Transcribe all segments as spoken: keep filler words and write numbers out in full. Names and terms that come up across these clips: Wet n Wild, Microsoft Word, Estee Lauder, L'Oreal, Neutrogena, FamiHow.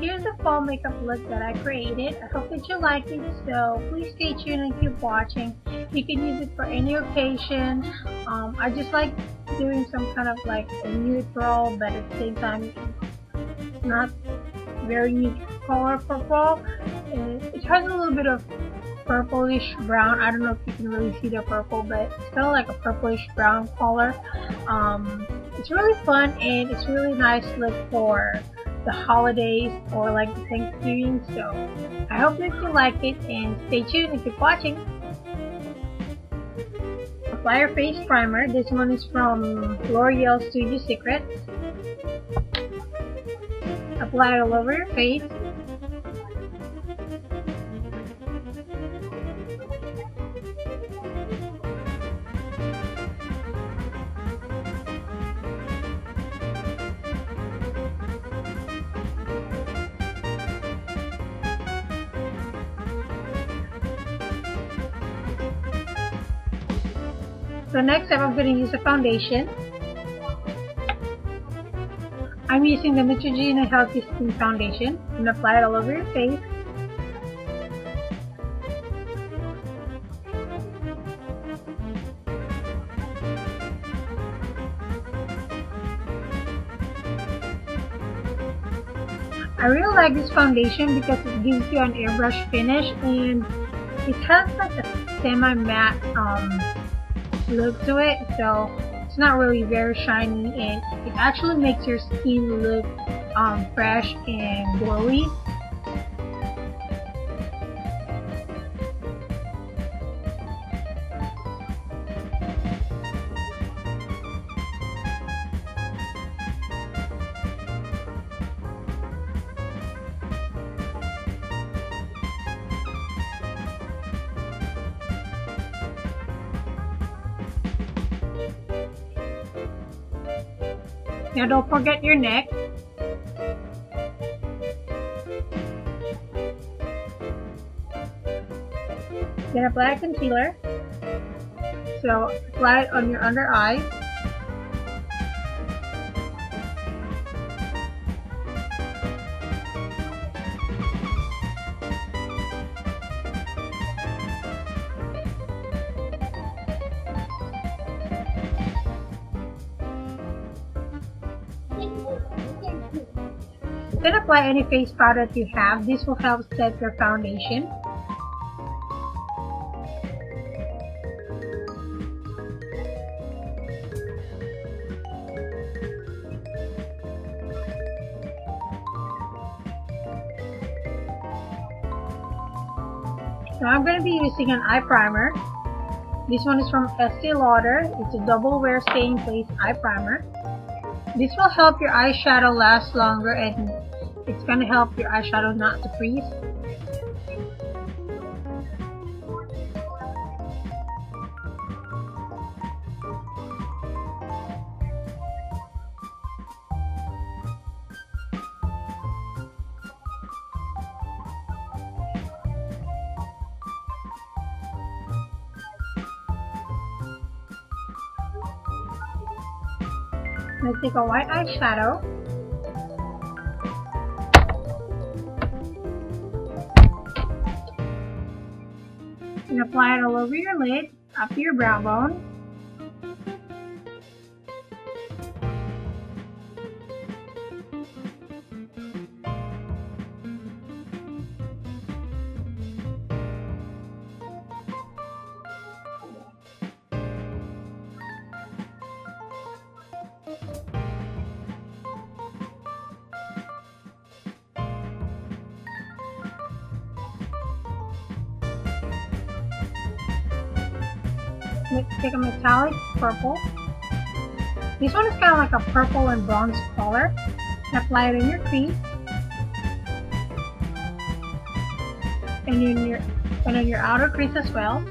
Here's a fall makeup look that I created. I hope that you liked it. So please stay tuned and keep watching. You can use it for any occasion. Um, I just like doing some kind of like a neutral, but at the same time, not very neutral color for fall. And it has a little bit of purplish brown. I don't know if you can really see the purple, but it's kind of like a purplish brown color. Um, it's really fun and it's really nice look for the holidays or like the Thanksgiving. So I hope that you like it and stay tuned and keep watching. Apply your face primer. This one is from L'Oreal Studio Secrets. Apply it all over your face. So next up, I'm going to use a foundation. I'm using the Neutrogena Healthy Skin Foundation and apply it all over your face. I really like this foundation because it gives you an airbrush finish and it has like a semi-matte um, look to it, so it's not really very shiny and it actually makes your skin look um, fresh and glowy. Now don't forget your neck. Then apply a concealer. So apply it on your under eye. Then apply any face powder that you have. This will help set your foundation. Now I'm going to be using an eye primer. This one is from Estee Lauder. It's a double wear stay in place eye primer. This will help your eyeshadow last longer and it's going to help your eyeshadow not to freeze. Let's take a white eyeshadow. And apply it all over your lid, up to your brow bone. Let's take a metallic purple. This one is kind of like a purple and bronze color. Apply it in your crease and in your and in your outer crease as well.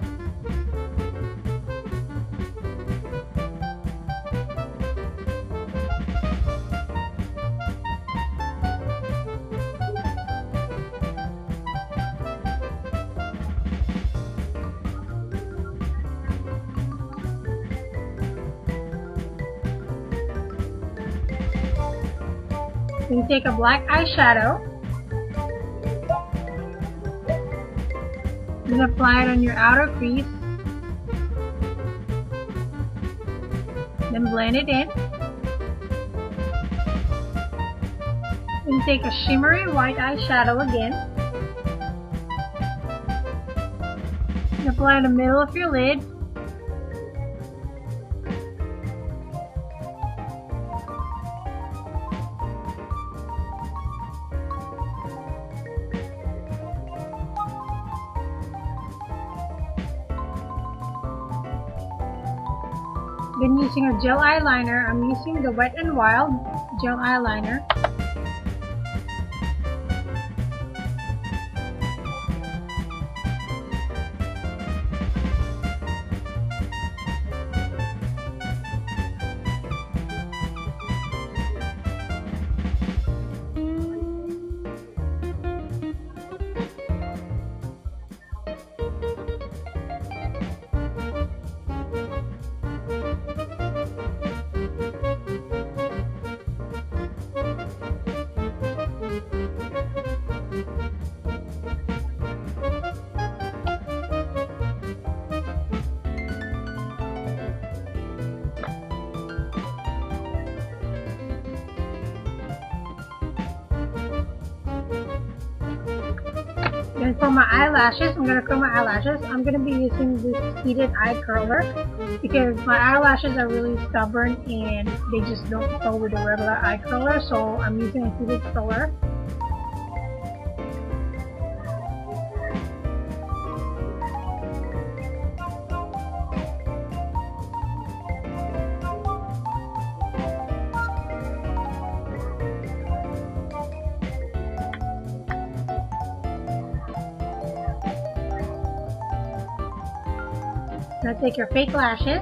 Then take a black eyeshadow Then apply it on your outer crease. Then blend it in. And take a shimmery white eyeshadow again. And apply in the middle of your lid. Then using a gel eyeliner, I'm using the Wet n Wild gel eyeliner. And for my eyelashes, I'm going to curl my eyelashes. I'm going to be using this heated eye curler because my eyelashes are really stubborn and they just don't go with a regular eye curler, so I'm using a heated curler. Now take your fake lashes .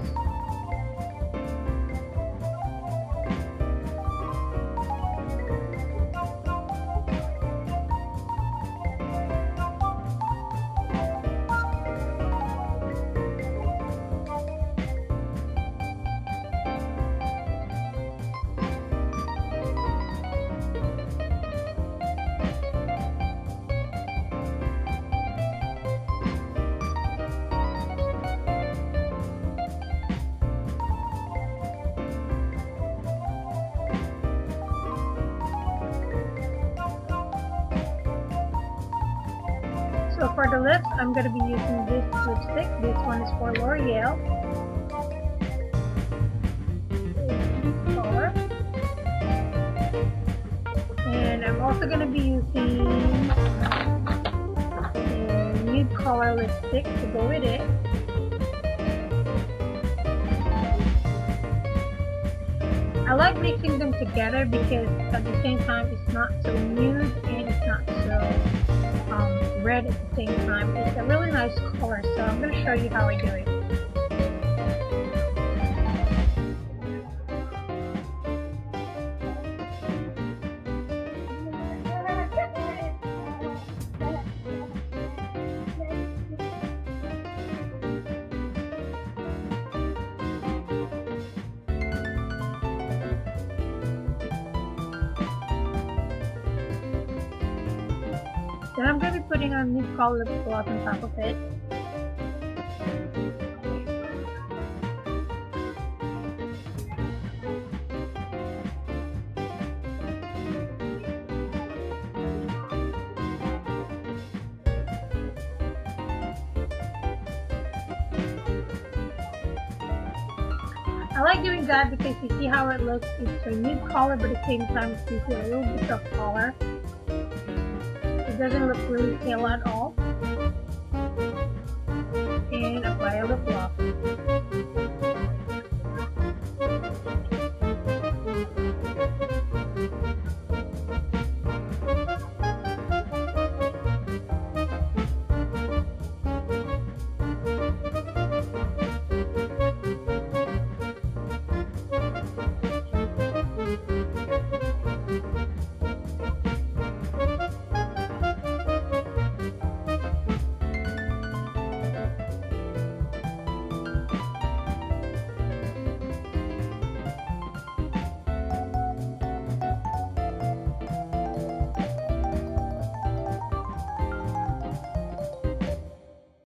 So for the lips, I'm going to be using this lipstick. This one is for L'Oreal. And I'm also going to be using a nude color lipstick to go with it. I like mixing them together because at the same time it's not so nude and it's not so Um, red at the same time. It's a really nice color, so I'm going to show you how I do it. Then I'm going to be putting a new color lip gloss on top of it. I like doing that because you see how it looks. It's a new color, but at the same time it gives you a little bit of color. It doesn't look really pale at all.